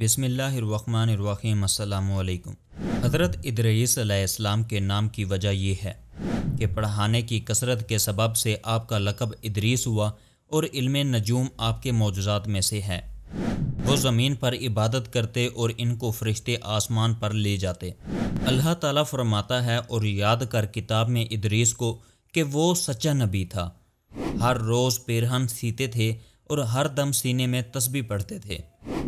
बिस्मिल्लाहिर्रहमानिर्रहीम। अस्सलामुअलैकुम। हज़रत इदरीस अलैहिस्सलाम के नाम की वजह यह है कि पढ़ाने की कसरत के सबब से आपका लक़ब इदरीस हुआ और इल्मे नजूम आपके मौजूदात में से है। वो ज़मीन पर इबादत करते और इनको फरिश्ते आसमान पर ले जाते। अल्लाह ताला फरमाता है, और याद कर किताब में इदरीस को कि वो सच्चा नबी था। हर रोज़ पेरहन सीते थे और हर दम सीने में तस्बीह पढ़ते थे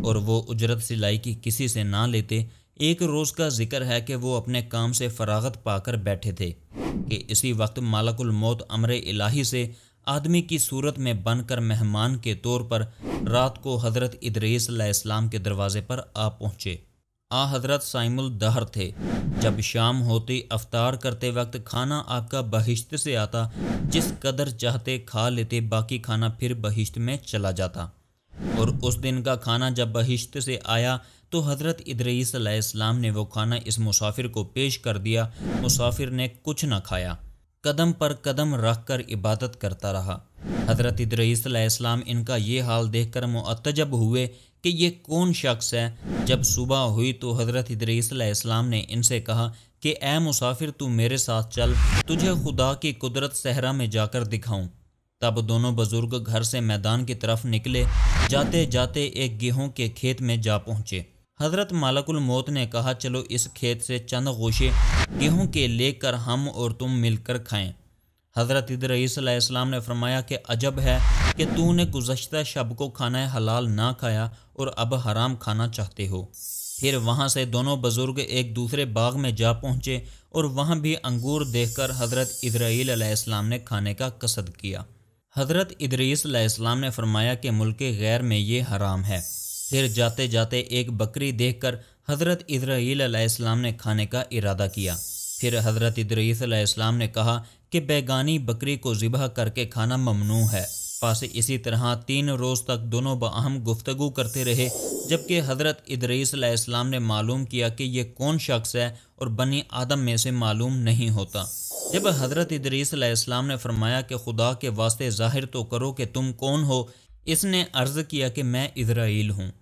और वो उजरत सिलाई की किसी से ना लेते। एक रोज़ का जिक्र है कि वो अपने काम से फरागत पाकर बैठे थे कि इसी वक्त मालकुल मौत अमरे इलाही से आदमी की सूरत में बनकर मेहमान के तौर पर रात को हज़रत इदरीस अलैहिस्सलाम के दरवाज़े पर आ पहुँचे। आ हज़रत साइमुल दहर थे। जब शाम होती अफ्तार करते वक्त खाना आपका बहिश्त से आता, जिस कदर चाहते खा लेते, बाकी खाना फिर बहिश्त में चला जाता। और उस दिन का खाना जब बहिश्त से आया तो हज़रत इदरीस अलैहिस्सलाम ने वो खाना इस मुसाफिर को पेश कर दिया। मुसाफिर ने कुछ न खाया, कदम पर कदम रख कर इबादत करता रहा। हज़रत इदरीस अलैहिस्सलाम इनका ये हाल देखकर मुअत्तजब हुए कि ये कौन शख्स है। जब सुबह हुई तो हज़रत इदरीस अलैहिस्सलाम ने इनसे कहा कि ए मुसाफिर, तू मेरे साथ चल, तुझे खुदा की कुदरत सहरा में जाकर दिखाऊं। तब दोनों बुजुर्ग घर से मैदान की तरफ निकले। जाते जाते एक गेहूं के खेत में जा पहुँचे। हज़रत मालकुल मौत ने कहा, चलो इस खेत से चंद गोशे गेहूं के लेकर हम और तुम मिलकर खाएं। हज़रत इदरीस अलैहिस्सलाम ने फरमाया कि अजब है कि तूने गुज़श्ता शब को खाना हलाल ना खाया और अब हराम खाना चाहते हो। फिर वहां से दोनों बुजुर्ग एक दूसरे बाग में जा पहुंचे और वहां भी अंगूर देखकर हज़रत इज़राइल अलैहिस्सलाम ने खाने का कसद किया। हज़रत इदरीस अलैहिस्सलाम ने फरमाया कि मुल्क गैर में ये हराम है। फिर जाते जाते एक बकरी देखकर हज़रत इज़राइल अलैहिस्सलाम ने खाने का इरादा किया। फिर हज़रत इदरीस अलैहिस्सलाम ने कहा कि बेगानी बकरी को ज़िबह करके खाना ममनू है। पास इसी तरह 3 रोज़ तक दोनों बाहम गुफ्तगू करते रहे, जबकि हज़रत इदरीस अलैहिस्सलाम ने मालूम किया कि ये कौन शख्स है और बनी आदम में से मालूम नहीं होता। जब हज़रत इदरीस अलैहिस्सलाम ने फरमाया कि खुदा के वास्ते ज़ाहिर तो करो कि तुम कौन हो, इसने अर्ज़ किया कि मैं इज़राइल हूँ।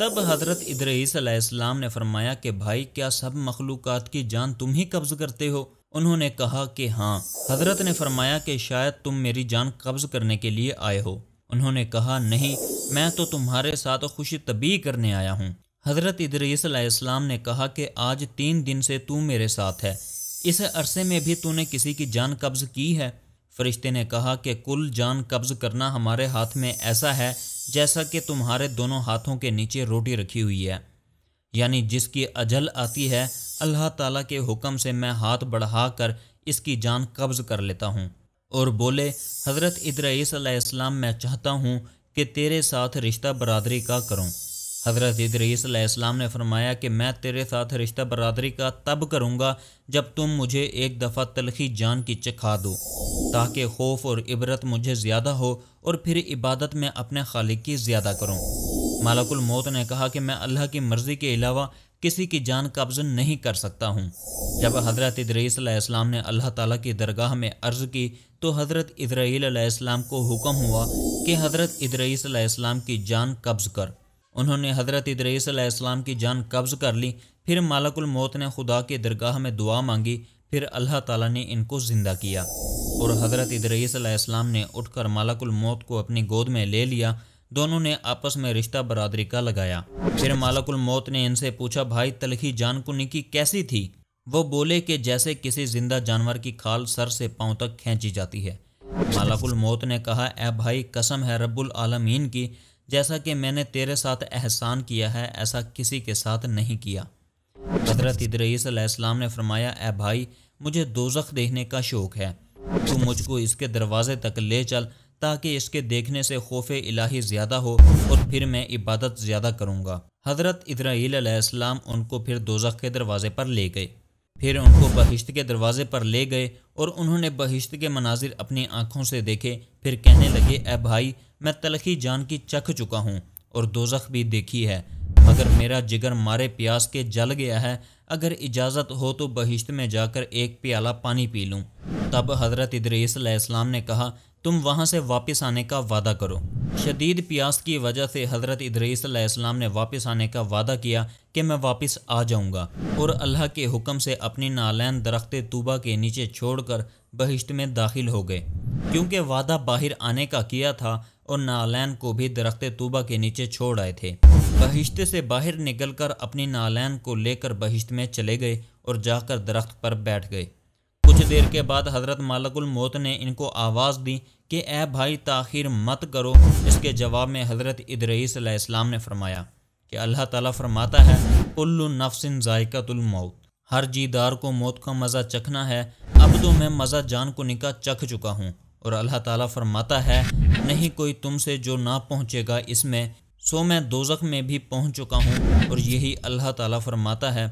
तब हज़रत इदरीस अलैहिस्सलाम ने फरमाया कि भाई, क्या सब मखलूक़ात की जान तुम ही कब्ज़ करते हो? उन्होंने कहा कि हाँ। हज़रत ने फरमाया कि शायद तुम मेरी जान कब्ज़ करने के लिए आए हो। उन्होंने कहा, नहीं, मैं तो तुम्हारे साथ खुश तबी करने आया हूँ। हज़रत इदरीस अलैहिस्सलाम ने कहा कि आज 3 दिन से तू मेरे साथ है, इस अरसे में भी तूने किसी की जान कब्ज़ की है? फरिश्ते ने कहा कि कुल जान कब्ज़ करना हमारे हाथ में ऐसा है जैसा कि तुम्हारे दोनों हाथों के नीचे रोटी रखी हुई है, यानी जिसकी अजल आती है अल्लाह ताला के हुक्म से मैं हाथ बढ़ा कर इसकी जान कब्ज़ कर लेता हूँ। और बोले, हज़रत इदरीस अलैहिस्सलाम, मैं चाहता हूँ कि तेरे साथ रिश्ता बरादरी का करूँ। हज़रत इदरीस अलैहिस्सलाम ने फरमाया कि मैं तेरे साथ रिश्ता बरादरी का तब करूँगा जब तुम मुझे एक दफ़ा तलखी जान की चखा दो, ताकि खौफ और इबरत मुझे ज़्यादा हो और फिर इबादत में अपने खालिक की ज़्यादा करूँ। मालकुल मौत ने कहा कि मैं अल्लाह की मर्ज़ी के अलावा किसी की जान कब्ज़ नहीं कर सकता हूँ। जब हज़रत इदरीस अलैहिस्सलाम ने अल्लाह ताला की दरगाह में अर्ज़ की तो हज़रत इज़राइल अलैहिस्सलाम को हुक्म हुआ कि हज़रत इदरीस अलैहिस्सलाम की जान कब्ज़ कर। उन्होंने हज़रत इदरीस अलैहिस्सलाम की जान कब्ज़ कर ली। फिर मालकुल मौत ने खुदा की दरगाह में दुआ मांगी, फिर अल्लाह ताला ने इनको ज़िंदा किया। और हज़रत इदरीस अलैहिस्सलाम ने उठकर मालकुल मौत को अपनी गोद में ले लिया। दोनों ने आपस में रिश्ता बरादरी का लगाया। फिर मालकुल मौत ने इनसे पूछा, भाई, तलखी जान कुनी की कैसी थी? वो बोले कि जैसे किसी ज़िंदा जानवर की खाल सर से पाँव तक खींची जाती है। मालकुल मौत ने कहा, ए भाई, कसम है रब्बुल आलमीन की, जैसा कि मैंने तेरे साथ एहसान किया है ऐसा किसी के साथ नहीं किया। हज़रत इदरीस अलैहिस्सलाम ने फरमाया, ए भाई, मुझे दोज़ख देखने का शौक़ है, तू मुझको इसके दरवाज़े तक ले चल ताकि इसके देखने से खौफ़े इलाही ज़्यादा हो और फिर मैं इबादत ज़्यादा करूँगा। हज़रत इदरीस अलैहिस्सलाम उनको फिर दोज़ख के दरवाज़े पर ले गए। फिर उनको बहिश्त के दरवाज़े पर ले गए और उन्होंने बहिश्त के मनाजिर अपनी आँखों से देखे। फिर कहने लगे, ए भाई, मैं तलखी जान की चख चुका हूँ और दोज़ख भी देखी है, मगर मेरा जिगर मारे प्यास के जल गया है। अगर इजाज़त हो तो बहिश्त में जाकर एक प्याला पानी पी लूँ। तब हज़रत इदरीस अलैहिस्सलाम ने कहा, तुम वहाँ से वापस आने का वादा करो। शदीद प्यास की वजह से हज़रत इदरीस अलैहिस्सलाम ने वापस आने का वादा किया कि मैं वापस आ जाऊँगा और अल्लाह के हुक्म से अपनी नालैन दरख्त तूबा के नीचे छोड़कर बहिश्त में दाखिल हो गए, क्योंकि वादा बाहर आने का किया था और नालैन को भी दरख्त तूबा के नीचे छोड़ आए थे। बहिश्त से बाहर निकलकर अपनी नालैन को लेकर बहिश्त में चले गए और जाकर दरख्त पर बैठ गए। कुछ देर के बाद हज़रत मालकुल मौत ने इनको आवाज़ दी कि ए भाई ताखिर मत करो। इसके जवाब में हज़रत इदरीस अलैहिस्सलाम ने फरमाया कि अल्लाह ताला फरमाता है कुल्लु नफ्सिन जायकतुल मौत, हर जीदार को मौत का मज़ा चखना है। अब तो मैं मज़ा जान को निका चख चुका हूँ। और अल्लाह ताला फरमाता है नहीं कोई तुमसे जो ना पहुँचेगा इसमें, सो मैं दोज़ख में भी पहुँच चुका हूँ। और यही अल्लाह ताला फरमाता है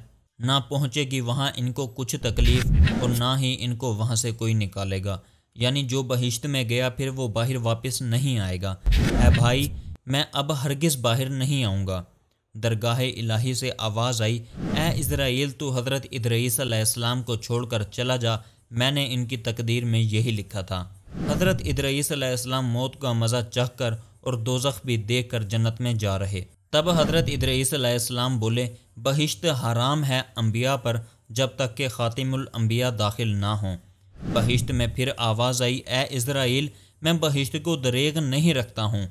ना पहुँचेगी वहाँ इनको कुछ तकलीफ़ और ना ही इनको वहाँ से कोई निकालेगा, यानी जो बहिश्त में गया फिर वो बाहर वापस नहीं आएगा। ऐ भाई मैं अब हरगिज़ बाहर नहीं आऊँगा। दरगाह इलाही से आवाज़ आई ऐ इज़राइल तू हज़रत इदरीस अलैहिस्सलाम को छोड़कर चला जा, मैंने इनकी तकदीर में यही लिखा था। हज़रत इदरीस अलैहिस्सलाम मौत का मज़ा चख कर और दोज़ख भी देख कर जन्नत में जा रहे। तब हज़रत इदरीस अलैहिस्सलाम बोले बहिश्त हराम है अम्बिया पर जब तक के ख़ातिमुल अम्बिया दाखिल ना हों। बहिश्त में फिर आवाज़ आई ऐ इज़राइल मैं बहिश्त को दरेग नहीं रखता हूँ,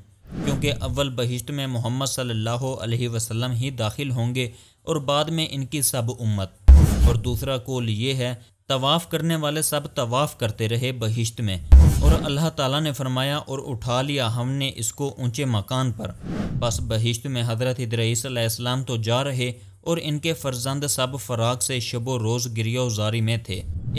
क्योंकि अव्वल बहिश्त में मोहम्मद सल्लल्लाहु अलैहि वसल्लम ही दाखिल होंगे और बाद में इनकी सब उम्मत। और दूसरा कौल ये है तवाफ़ करने वाले सब तवाफ़ करते रहे बहिश्त में। और अल्लाह ताला ने फरमाया और उठा लिया हमने इसको ऊंचे मकान पर। बस बहिश्त में हज़रत इदरीस अलैहिस्सलाम तो जा रहे और इनके फर्जंद सब फराग से शबो रोज़ गिरियाजारी में थे।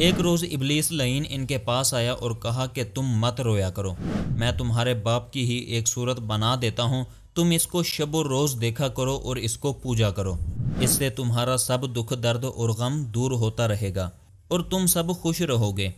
एक रोज़ इब्लीस लईन इनके पास आया और कहा कि तुम मत रोया करो, मैं तुम्हारे बाप की ही एक सूरत बना देता हूँ, तुम इसको शबो रोज़ देखा करो और इसको पूजा करो, इससे तुम्हारा सब दुख दर्द और गम दूर होता रहेगा और तुम सब खुश रहोगे।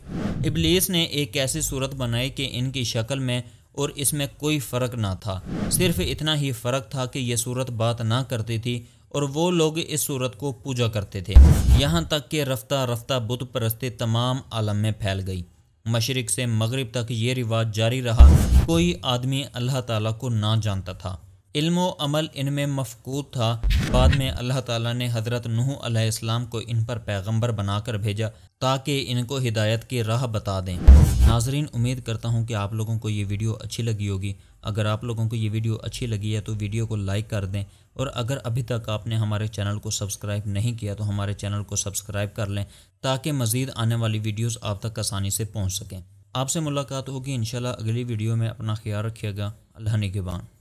इब्लीस ने एक ऐसी सूरत बनाई कि इनकी शक्ल में और इसमें कोई फ़र्क ना था, सिर्फ इतना ही फ़र्क था कि यह सूरत बात ना करती थी और वो लोग इस सूरत को पूजा करते थे। यहाँ तक कि रफ्ता रफ्ता बुत परस्ती तमाम आलम में फैल गई। मशरिक से मगरिब तक ये रिवाज जारी रहा, कोई आदमी अल्लाह ताला को ना जानता था, इल्म व अमल इनमें मफकूद था। बाद में अल्लाह ताला ने हज़रत नूह अलैहिस्सलाम को इन पर पैगंबर बनाकर भेजा ताकि इनको हिदायत की राह बता दें। नाजरीन उम्मीद करता हूँ कि आप लोगों को ये वीडियो अच्छी लगी होगी। अगर आप लोगों को ये वीडियो अच्छी लगी है तो वीडियो को लाइक कर दें, और अगर अभी तक आपने हमारे चैनल को सब्सक्राइब नहीं किया तो हमारे चैनल को सब्सक्राइब कर लें ताकि मज़ीद आने वाली वीडियोज़ आप तक आसानी से पहुँच सकें। आपसे मुलाकात होगी इंशाल्लाह अगली वीडियो में। अपना ख्याल रखिएगा। अल्लाह निगहबान।